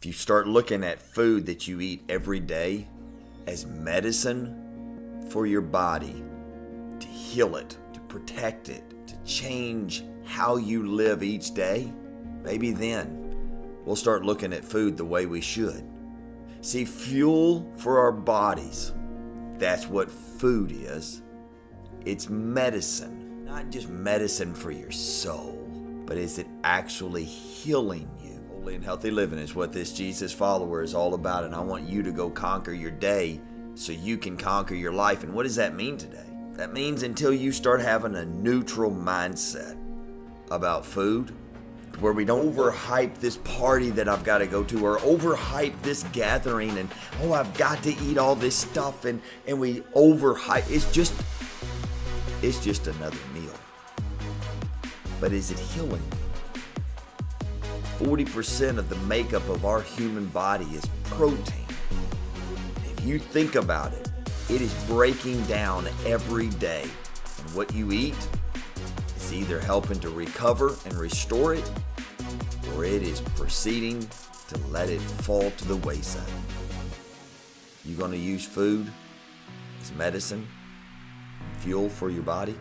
If you start looking at food that you eat every day as medicine for your body, to heal it, to protect it, to change how you live each day, maybe then we'll start looking at food the way we should. See, fuel for our bodies, that's what food is. It's medicine, not just medicine for your soul, but is it actually healing you? Holy and healthy living is what this Jesus follower is all about, and I want you to go conquer your day so you can conquer your life. And what does that mean today? That means until you start having a neutral mindset about food, where we don't overhype this party that I've got to go to, or overhype this gathering, and oh, I've got to eat all this stuff, and we overhype. It's just another meal. But is it healing? 40% of the makeup of our human body is protein. If you think about it, it is breaking down every day. And what you eat is either helping to recover and restore it, or it is proceeding to let it fall to the wayside. You gonna use food as medicine, fuel for your body?